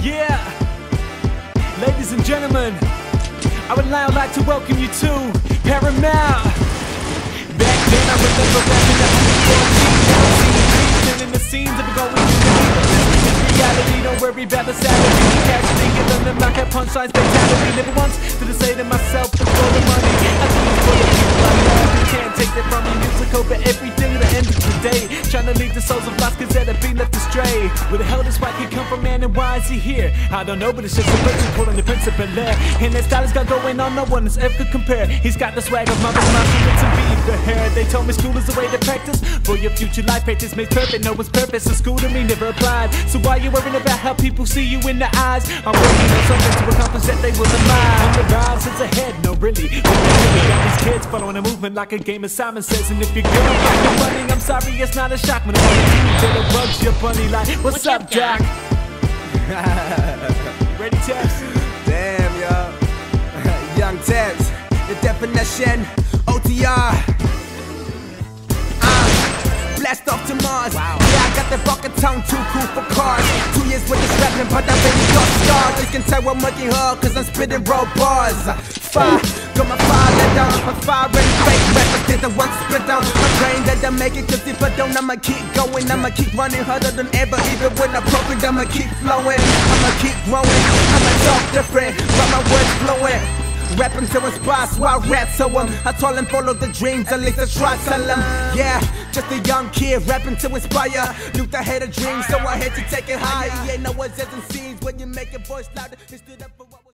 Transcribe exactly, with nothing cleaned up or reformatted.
Yeah, ladies and gentlemen, I would now like to welcome you to Paramount. Back then I remember rapping up in the fourteen, in the scenes of going to the reality, don't worry about the salary. Cash thinking on them like that punchline spectacular. Never once did I say to myself for the money. I do it for the people I love. You can't take that from me. Music over everything at the end of the day. Trying to leave the souls of lost kids that have been left astray. Where the hell does white kid come from, man, and why is he here? I don't know, but it's just a virtue calling the principal there. And that style he's got going on, no one has ever could compare. He's got the swag of mother's mouth, he looks and beef the hair. They told me school is the way to practice for your future life. Practice makes perfect, no one's perfect, so school to me never applied. So why you worrying about how people see you in the eyes? I'm working on something to accomplish that they wasn't mine. On the rise is ahead, no really. Got these kids following a movement like a game of Simon Says. And if you're good, like you're running, I'm sorry, it's not a shock when I'm on the bugs, you're funny like, what's, what's up, up, Doc? Ready, Taps? Damn, yo. Young Taps, the definition, O T R. Uh, blast off to Mars. Wow. Yeah, I got the bucket tongue, too cool for cars. Two years with this rapping, but I really got stars. You can tell I'm working hard, cause I'm spitting raw bars. Fire, got my fire let down, my fire and fake rappers did the one spit down. My brain that I make it, cause if I don't, I'ma keep going. I'ma keep running harder than ever, even when I broke it, I'ma keep flowing. I'ma keep growing, I'ma talk different, but my words flowing. Rapping to inspire, so I rap to them. I told them follow the dreams, at least I try tell them. Yeah, just a young kid rapping to inspire. Dude, I had a dream, so I had to take it higher. Yeah, no one says and scenes when you make your voice louder. It's stood up for